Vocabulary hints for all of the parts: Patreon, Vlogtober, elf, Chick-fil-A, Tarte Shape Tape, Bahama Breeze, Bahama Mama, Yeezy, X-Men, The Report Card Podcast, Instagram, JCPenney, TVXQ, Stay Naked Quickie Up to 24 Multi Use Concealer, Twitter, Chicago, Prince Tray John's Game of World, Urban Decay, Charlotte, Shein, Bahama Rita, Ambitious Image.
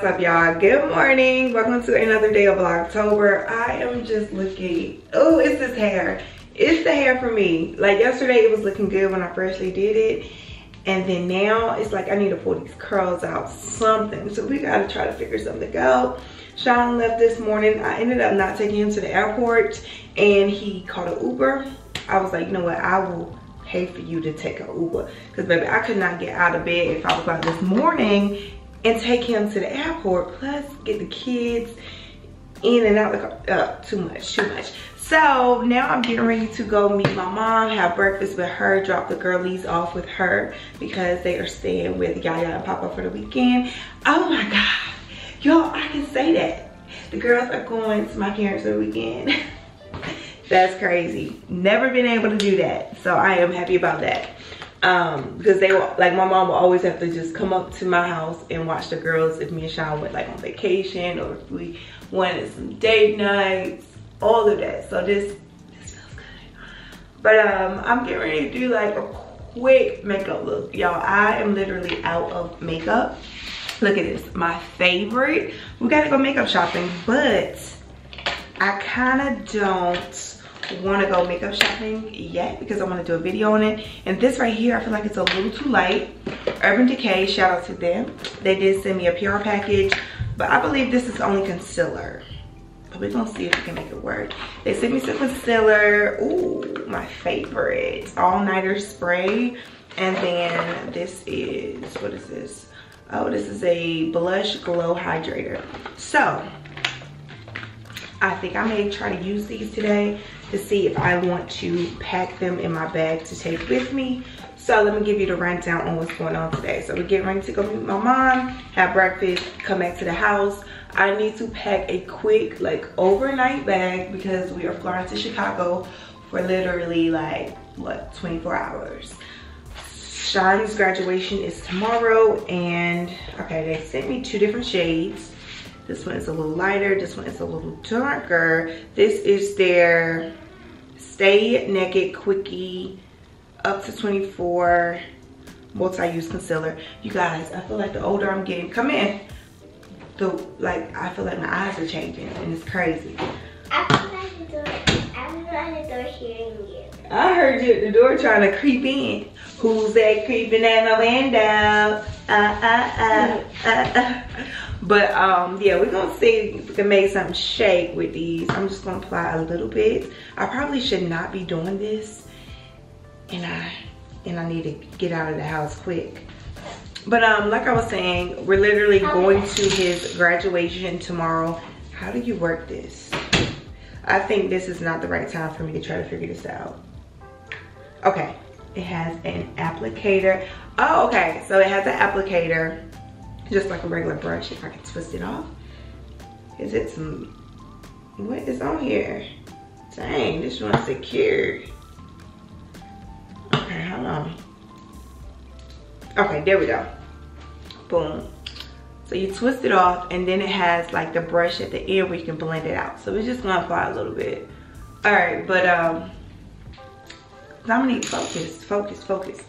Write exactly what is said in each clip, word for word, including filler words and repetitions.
What's up, y'all? Good morning. Welcome to another day of Vlogtober. I am just looking. Oh, it's this hair. It's the hair for me. Like yesterday, it was looking good when I freshly did it. And then now it's like I need to pull these curls out, something. So we got to try to figure something out. Sean left this morning. I ended up not taking him to the airport and he called an Uber. I was like, you know what? I will pay for you to take an Uber. Because, baby, I could not get out of bed if I was out this morning and take him to the airport, plus get the kids in and out of the car. Uh, too much, too much. So now I'm getting ready to go meet my mom, have breakfast with her, drop the girlies off with her because they are staying with Yaya and Papa for the weekend. Oh my God. Y'all, I can say that. The girls are going to my parents for the weekend. That's crazy. Never been able to do that. So I am happy about that. Um, because they were like, my mom would always have to just come up to my house and watch the girls if me and Sean went like on vacation or if we wanted some date nights, all of that. So this, this feels good. But um, I'm getting ready to do like a quick makeup look. Y'all, I am literally out of makeup. Look at this, my favorite. We gotta go makeup shopping, but I kinda don't want to go makeup shopping yet because I want to do a video on it. And this right here, I feel like it's a little too light. Urban Decay, shout out to them. They did send me a P R package, but I believe this is only concealer. But we're gonna see if we can make it work. They sent me some concealer. Ooh, my favorite, All Nighter Spray. And then this is, what is this? Oh, this is a blush glow hydrator. So I think I may try to use these today to see if I want to pack them in my bag to take with me. So let me give you the rundown on what's going on today. So we're getting ready to go meet my mom, have breakfast, come back to the house. I need to pack a quick like overnight bag because we are flying to Chicago for literally like, what, twenty-four hours. Sean's graduation is tomorrow and okay, they sent me two different shades. This one is a little lighter. This one is a little darker. This is their Stay Naked Quickie Up to twenty-four Multi Use Concealer. You guys, I feel like the older I'm getting, come in. The like, I feel like my eyes are changing, and it's crazy. I feel like the door. I feel like the door hearing you. I heard you at the door trying to creep in. Who's that creeping at my window? Uh uh uh uh uh. But um, yeah, we're gonna see if we can make something shake with these. I'm just gonna apply a little bit. I probably should not be doing this, and I and I need to get out of the house quick. But um, like I was saying, we're literally going to his graduation tomorrow. How do you work this? I think this is not the right time for me to try to figure this out. Okay, it has an applicator. Oh, okay, so it has an applicator. Just like a regular brush, if I can twist it off. Is it some, what is on here? Dang, this one's secured. Okay, hold on. Okay, there we go. Boom. So you twist it off and then it has like the brush at the end where you can blend it out. So we're just gonna apply a little bit. All right, but um, I'm gonna need focus, focus, focus.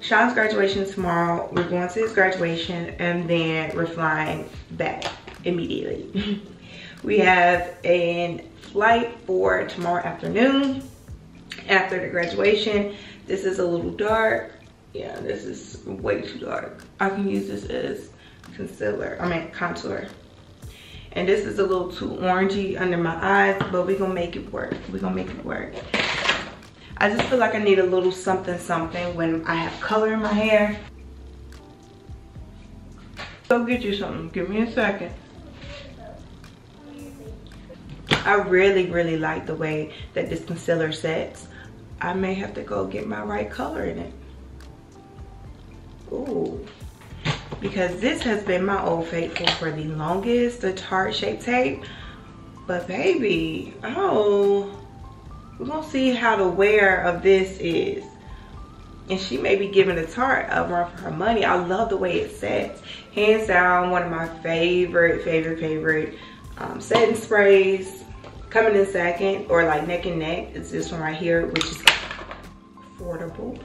Sean's graduation is tomorrow. We're going to his graduation and then we're flying back immediately. We have a flight for tomorrow afternoon after the graduation. This is a little dark. Yeah, this is way too dark. I can use this as concealer, I mean contour. And this is a little too orangey under my eyes, but we're gonna make it work. We're gonna make it work. I just feel like I need a little something something when I have color in my hair. Go get you something. Give me a second. I really, really like the way that this concealer sets. I may have to go get my right color in it. Ooh. Because this has been my old faithful for the longest, the Tarte Shape Tape. But baby, oh. We're gonna see how the wear of this is. And she may be giving the Tarte a run for her money. I love the way it sets. Hands down, one of my favorite, favorite, favorite um, setting sprays. Coming in second, or like neck and neck, is this one right here, which is affordable.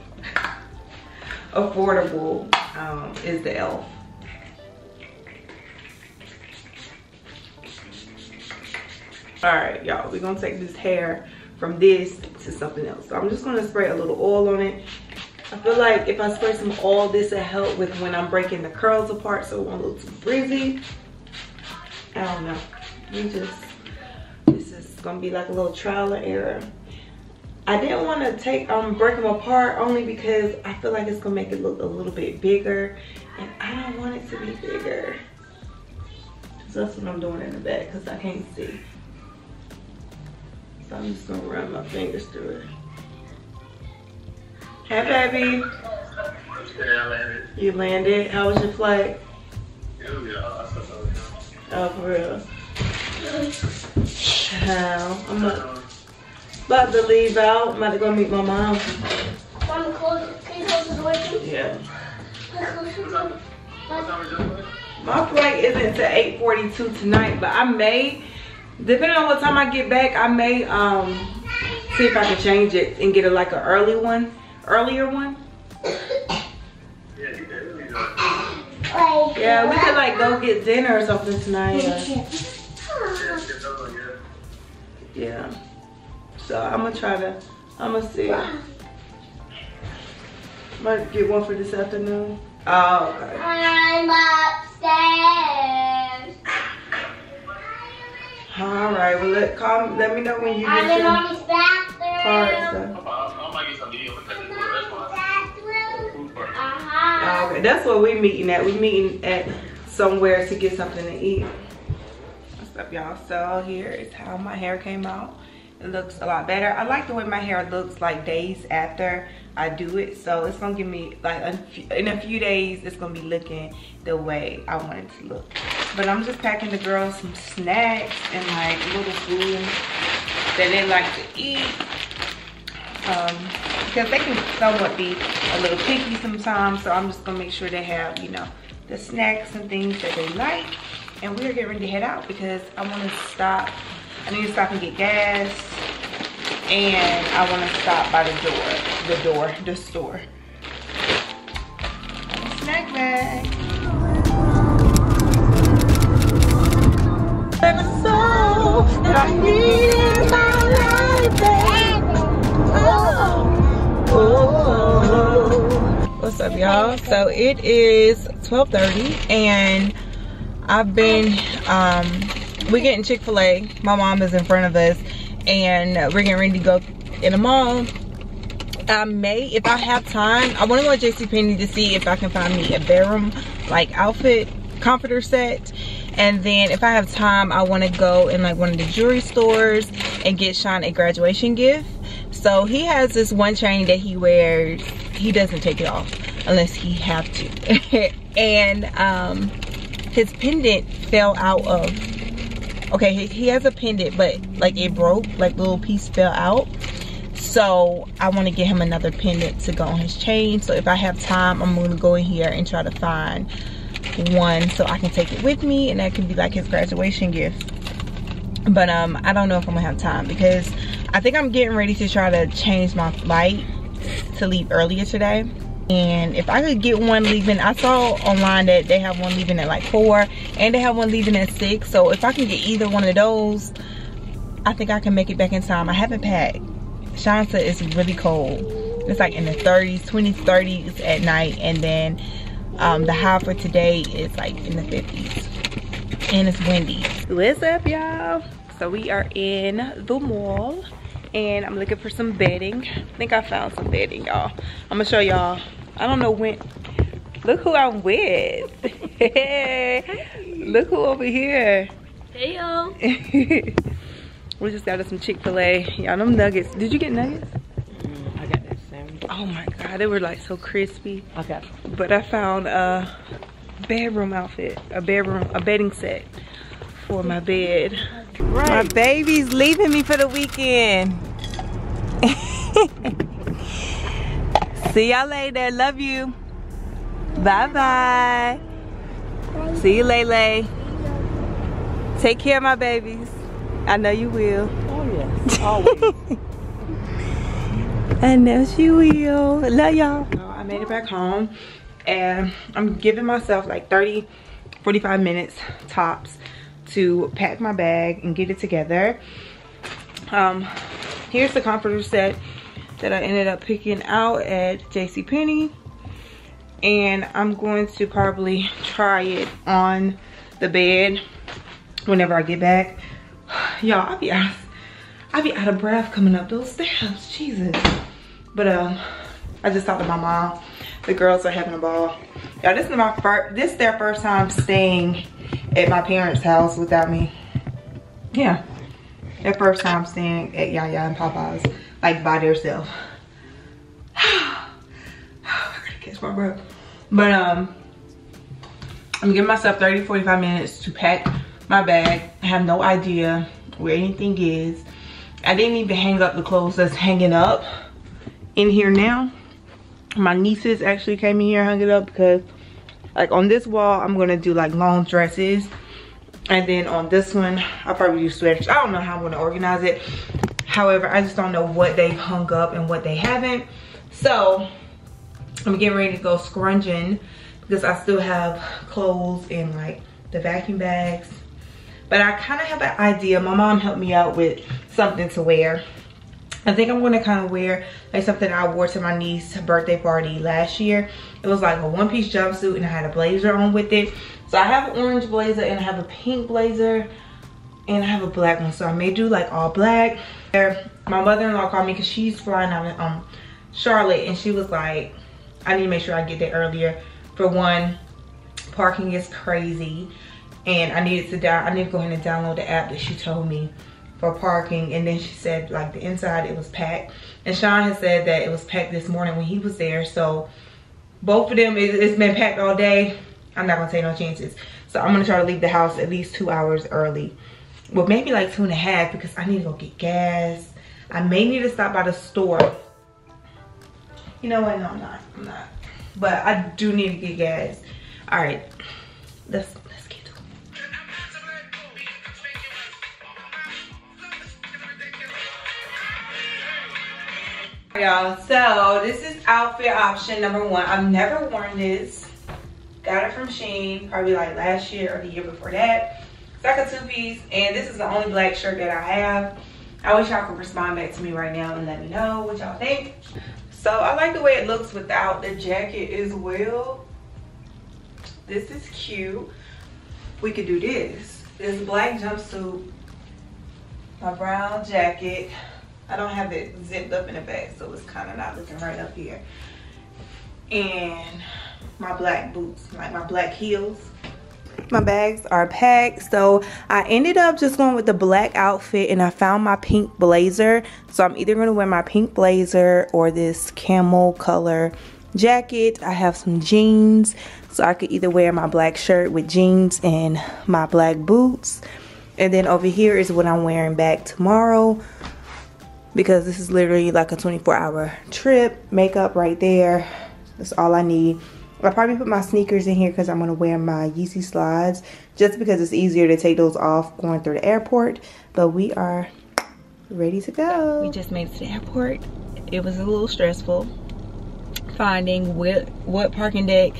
affordable um, is the elf. All right, y'all, we're gonna take this hair from this to something else. So I'm just gonna spray a little oil on it. I feel like if I spray some oil, this will help with when I'm breaking the curls apart so it won't look too frizzy. I don't know. We just, this is gonna be like a little trial and error. I didn't want to take um break them apart only because I feel like it's gonna make it look a little bit bigger, and I don't want it to be bigger. So that's what I'm doing in the back because I can't see. So I'm just gonna run my fingers through it. Hey, baby. Yeah, I landed. You landed? How was your flight? Ew, yeah, I so oh, for real. How? I'm not, about to leave out. I'm about to go meet my mom. Mom, close, can you close the door, please? Yeah. My flight isn't to eight forty-two tonight, but I may, depending on what time I get back, I may um see if I can change it and get it like an early one, earlier one. Yeah, we could like go get dinner or something tonight. Yeah. Yeah. So I'm gonna try to, I'm gonna see. Might get one for this afternoon. Oh, okay. I'm upstairs. All right, well let call. Let me know when you get your car stuff. I might get some video because it's the restaurant. Uh-huh. Okay, that's what we're meeting at. We're meeting at somewhere to get something to eat. What's up, y'all? So here is how my hair came out. It looks a lot better. I like the way my hair looks like days after I do it, so it's gonna give me like a few, in a few days it's gonna be looking the way I want it to look. But I'm just packing the girls some snacks and like little food that they like to eat, um because they can somewhat be a little picky sometimes, so I'm just gonna make sure they have, you know, the snacks and things that they like. And we're getting ready to head out because I want to stop I need to stop and get gas, and I want to stop by the door, the door, the store. Snack bag. There's a soul that I need in my life, baby. Oh, oh, oh. What's up, y'all? So it is twelve thirty, and I've been, um, we're getting Chick-fil-A. My mom is in front of us, and we're getting ready to go in the mall. I may, if I have time, I want to go to JCPenney to see if I can find me a bedroom like outfit comforter set, and then if I have time I want to go in like one of the jewelry stores and get Sean a graduation gift. So he has this one chain that he wears, he doesn't take it off unless he have to. And um his pendant fell out of, okay, he, he has a pendant, but like it broke, like the little piece fell out. So I want to get him another pendant to go on his chain. So if I have time, I'm going to go in here and try to find one so I can take it with me, and that can be like his graduation gift. But um, I don't know if I'm going to have time because I think I'm getting ready to try to change my flight to leave earlier today. And if I could get one leaving, I saw online that they have one leaving at like four and they have one leaving at six. So if I can get either one of those, I think I can make it back in time. I haven't packed. Shansa is really cold. It's like in the thirties, twenties, thirties at night. And then um, the high for today is like in the fifties. And it's windy. What's up, y'all? So we are in the mall, and I'm looking for some bedding. I think I found some bedding, y'all. I'm gonna show y'all. I don't know when. Look who I'm with. Look who over here. Hey, y'all. We just got us some Chick-fil-A. Y'all, them nuggets. Did you get nuggets? Mm, I got that sandwich. Oh my God, they were like so crispy. Okay. But I found a bedroom outfit, a bedroom, a bedding set for my bed. Right. My baby's leaving me for the weekend. See y'all later. Love you. Bye bye. See you, Lele. Take care of my babies. I know you will. Oh, yes. Always. I know she will. Love y'all. So I made it back home, and I'm giving myself like thirty, forty-five minutes tops to pack my bag and get it together. Um, here's the comforter set that I ended up picking out at JCPenney. And I'm going to probably try it on the bed whenever I get back. Y'all, I'll be out, I'll be out of breath coming up those steps, Jesus. But um, I just talked to my mom. The girls are having a ball. Y'all, this is my first, this is their first time staying at my parents' house without me. Yeah, their first time staying at Yaya and Papa's, like by themselves. My breath. But um I'm giving myself thirty to forty-five minutes to pack my bag. I have no idea where anything is. I didn't even hang up the clothes that's hanging up in here now. My nieces actually came in here and hung it up because like on this wall I'm gonna do like long dresses, and then on this one I'll probably do sweaters. I don't know how I'm gonna organize it. However, I just don't know what they've hung up and what they haven't. So I'm getting ready to go scrunging because I still have clothes in like the vacuum bags. But I kind of have an idea. My mom helped me out with something to wear. I think I'm going to kind of wear like something I wore to my niece's birthday party last year. It was like a one-piece jumpsuit and I had a blazer on with it. So I have an orange blazer and I have a pink blazer and I have a black one. So I may do like all black. My mother-in-law called me because she's flying out in um, Charlotte, and she was like, I need to make sure I get there earlier. For one, parking is crazy, and I needed to down. I need to go ahead and download the app that she told me for parking. And then she said, like the inside, it was packed. And Sean had said that it was packed this morning when he was there. So both of them, it, it's been packed all day. I'm not gonna take no chances. So I'm gonna try to leave the house at least two hours early. Well, maybe like two and a half because I need to go get gas. I may need to stop by the store. You know what? No, I'm not. I'm not. But I do need to get gas. All right, let's let's get to it. All right, y'all. So this is outfit option number one. I've never worn this. Got it from Shein, probably like last year or the year before that. It's like a two-piece, and this is the only black shirt that I have. I wish y'all could respond back to me right now and let me know what y'all think. So I like the way it looks without the jacket as well. This is cute. We could do this. This black jumpsuit, my brown jacket. I don't have it zipped up in the back, so it's kind of not looking right up here. And my black boots, like my black heels. My bags are packed, so I ended up just going with the black outfit, and I found my pink blazer. So I'm either going to wear my pink blazer or this camel color jacket. I have some jeans, so I could either wear my black shirt with jeans and my black boots. And then over here is what I'm wearing back tomorrow, because this is literally like a twenty-four hour trip. Makeup right there, that's all I need. I probably put my sneakers in here because I'm going to wear my Yeezy slides just because it's easier to take those off going through the airport. But we are ready to go. We just made it to the airport. It was a little stressful finding what, what parking deck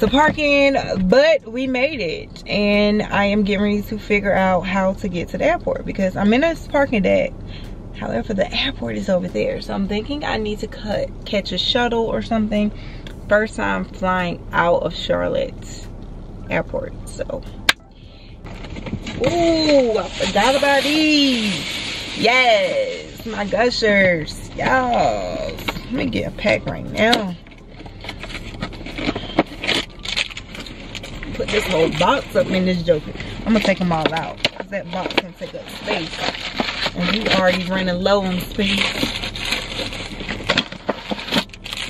to park in, but we made it. And I am getting ready to figure out how to get to the airport because I'm in this parking deck. However, the airport is over there. So I'm thinking I need to cut, catch a shuttle or something. First time flying out of Charlotte's airport, so. Ooh, I forgot about these. Yes, my gushers, y'all. Let me get a pack right now. Put this whole box up in this joker. I'm gonna take them all out, because that box can take up space. And we already running low on space.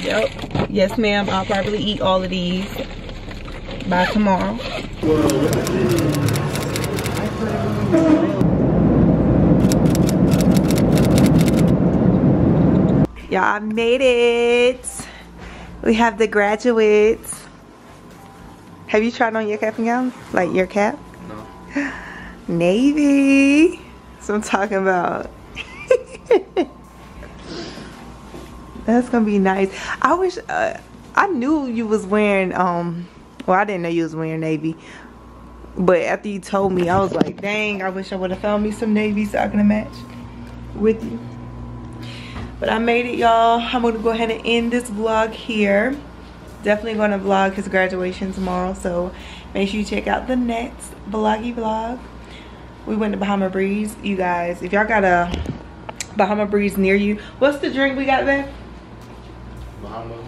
Yep. Yes, ma'am. I'll probably eat all of these by tomorrow. Y'all made it. We have the graduates. Have you tried on your cap and gown? Like your cap? No. Navy. That's what I'm talking about. That's gonna be nice. I wish uh, I knew you was wearing um well I didn't know you was wearing navy, But after you told me, I was like, dang, I wish I would have found me some navy so I can match with you. But I made it, y'all. I'm gonna go ahead and end this vlog here. Definitely gonna vlog his graduation tomorrow, so make sure you check out the next vloggy vlog. We went to Bahama Breeze, you guys. If y'all got a Bahama Breeze near you, what's the drink we got there? Bahama,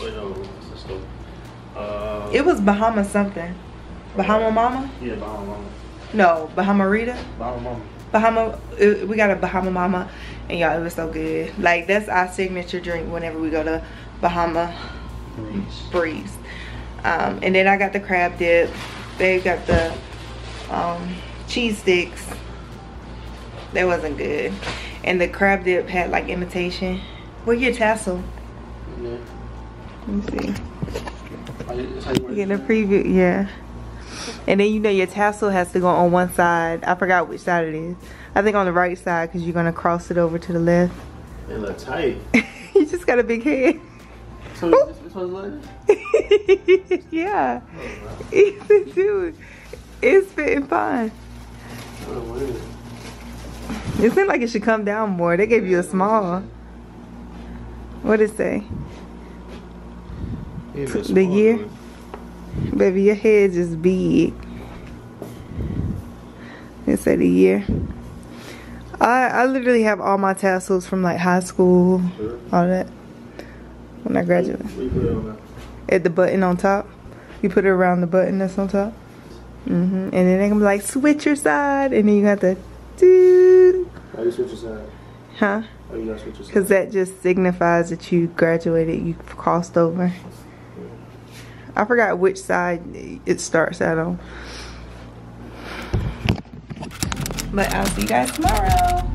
wait, no, what's the uh, it was Bahama something. Bahama Mama? Yeah, Bahama Mama. No, Bahama Rita? Bahama Mama. Bahama, it, we got a Bahama Mama, and y'all, it was so good. Like, that's our signature drink whenever we go to Bahama Breeze. Breeze. Um, and then I got the crab dip. They got the um, cheese sticks. That wasn't good. And the crab dip had, like, imitation. Where's your tassel? Yeah. Let me see. You get a preview, yeah. And then you know your tassel has to go on one side. I forgot which side it is. I think on the right side because you're going to cross it over to the left. It looks tight. You just got a big head. So this, this one's like yeah. Oh, wow. Dude, it's fitting fine. Oh, it seems like it should come down more. They gave you a small. What did it say? It the small year? One. Baby, your head is big. It said a year. I I literally have all my tassels from like high school, all that. When I graduate, at the button on top, you put it around the button that's on top. Mhm. And then they can be like switch your side, and then you got to do. How you switch your side? Huh? How you gotta switch your side? Cause that just signifies that you graduated. You crossed over. I forgot which side it starts out on. But I'll see you guys tomorrow.